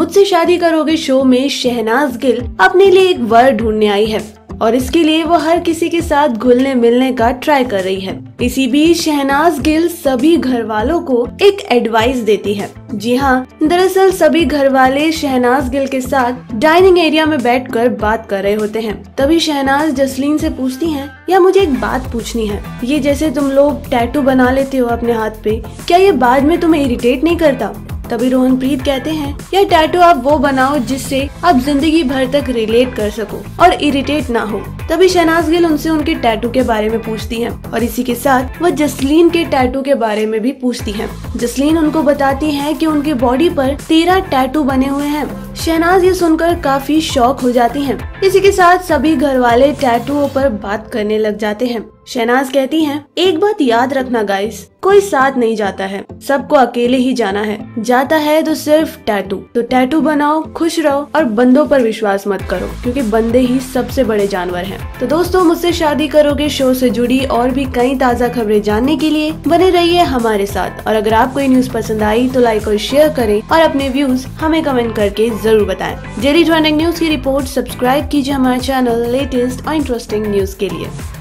मुझसे शादी करोगे शो में शहनाज गिल अपने लिए एक वर ढूंढने आई है और इसके लिए वो हर किसी के साथ घुलने मिलने का ट्राई कर रही है। इसी बीच शहनाज गिल सभी घर वालों को एक एडवाइस देती है। जी हाँ, दरअसल सभी घर वाले शहनाज गिल के साथ डाइनिंग एरिया में बैठकर बात कर रहे होते हैं। तभी शहनाज जसलीन से पूछती हैं, या मुझे एक बात पूछनी है, ये जैसे तुम लोग टैटू बना लेते हो अपने हाथ पे, क्या ये बाद में तुम्हें इरिटेट नहीं करता? तभी रोहनप्रीत कहते हैं, यह टैटू आप वो बनाओ जिससे आप जिंदगी भर तक रिलेट कर सको और इरिटेट ना हो। तभी शहनाज गिल उनसे उनके टैटू के बारे में पूछती हैं और इसी के साथ वह जसलीन के टैटू के बारे में भी पूछती हैं। जसलीन उनको बताती हैं कि उनके बॉडी पर 13 टैटू बने हुए हैं। शहनाज ये सुनकर काफी शॉक हो जाती हैं। इसी के साथ सभी घर वाले टैटूओं पर बात करने लग जाते हैं। शहनाज कहती हैं, एक बात याद रखना गाइस, कोई साथ नहीं जाता है, सबको अकेले ही जाना है, जाता है तो सिर्फ टैटू। तो टैटू बनाओ, खुश रहो और बंदों पर विश्वास मत करो, क्योंकि बंदे ही सबसे बड़े जानवर हैं। तो दोस्तों, मुझसे शादी करोगे शो से जुड़ी और भी कई ताज़ा खबरें जानने के लिए बने रहिए हमारे साथ। और अगर आपको ये न्यूज़ पसंद आई तो लाइक और शेयर करें और अपने व्यूज हमें कमेंट करके जरूर बताएं। डेली ट्रेंडिंग न्यूज़ की रिपोर्ट, सब्सक्राइब कीजिए हमारा चैनल लेटेस्ट और इंटरेस्टिंग न्यूज़ के लिए।